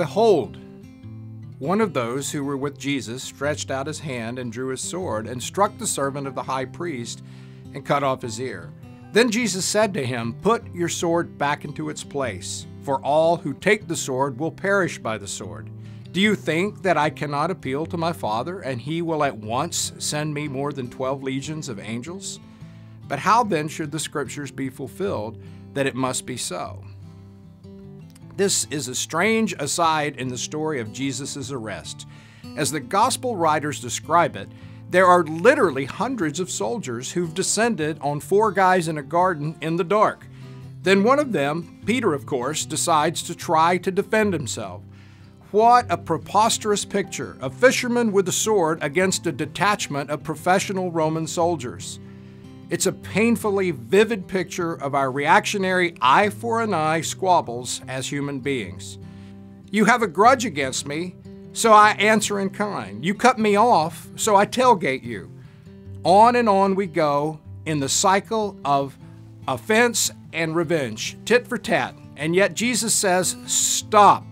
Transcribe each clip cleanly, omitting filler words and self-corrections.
behold, one of those who were with Jesus stretched out his hand and drew his sword and struck the servant of the high priest and cut off his ear. Then Jesus said to him, put your sword back into its place, for all who take the sword will perish by the sword. Do you think that I cannot appeal to my Father, and he will at once send me more than 12 legions of angels? But how then should the scriptures be fulfilled that it must be so? This is a strange aside in the story of Jesus' arrest. As the gospel writers describe it, there are literally hundreds of soldiers who've descended on four guys in a garden in the dark. Then one of them, Peter of course, decides to try to defend himself. What a preposterous picture, a fisherman with a sword against a detachment of professional Roman soldiers. It's a painfully vivid picture of our reactionary eye for an eye squabbles as human beings. You have a grudge against me, so I answer in kind. You cut me off, so I tailgate you. On and on we go in the cycle of offense and revenge, tit for tat. And yet Jesus says, stop.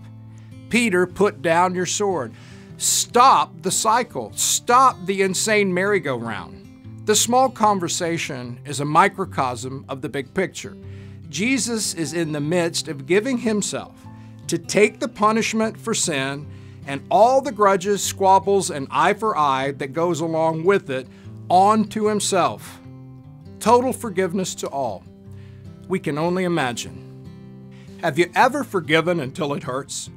Peter, put down your sword. Stop the cycle. Stop the insane merry-go-round. The small conversation is a microcosm of the big picture. Jesus is in the midst of giving himself to take the punishment for sin and all the grudges, squabbles, and eye for eye that goes along with it onto himself. Total forgiveness to all. We can only imagine. Have you ever forgiven until it hurts?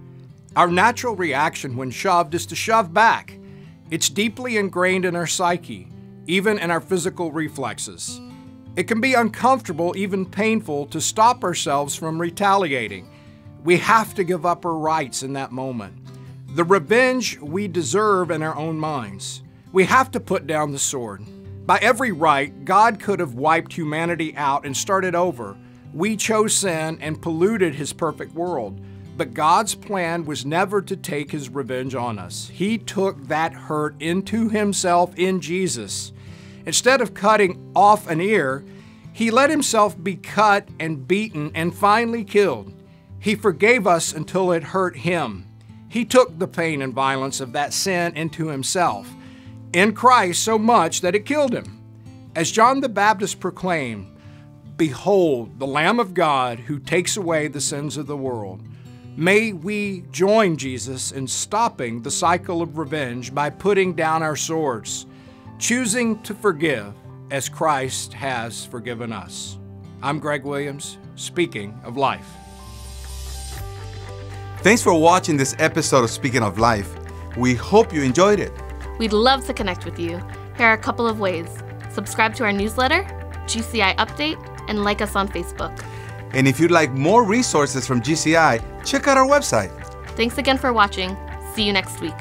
Our natural reaction when shoved is to shove back. It's deeply ingrained in our psyche, even in our physical reflexes. It can be uncomfortable, even painful, to stop ourselves from retaliating. We have to give up our rights in that moment. The revenge we deserve in our own minds. We have to put down the sword. By every right, God could have wiped humanity out and started over. We chose sin and polluted his perfect world. But God's plan was never to take his revenge on us. He took that hurt into himself in Jesus. Instead of cutting off an ear, he let himself be cut and beaten and finally killed. He forgave us until it hurt him. He took the pain and violence of that sin into himself, in Christ so much that it killed him. As John the Baptist proclaimed, behold, the Lamb of God who takes away the sins of the world. May we join Jesus in stopping the cycle of revenge by putting down our swords, choosing to forgive as Christ has forgiven us. I'm Greg Williams, Speaking of Life. Thanks for watching this episode of Speaking of Life. We hope you enjoyed it. We'd love to connect with you. Here are a couple of ways. Subscribe to our newsletter, GCI Update, and like us on Facebook. And if you'd like more resources from GCI, check out our website. Thanks again for watching. See you next week.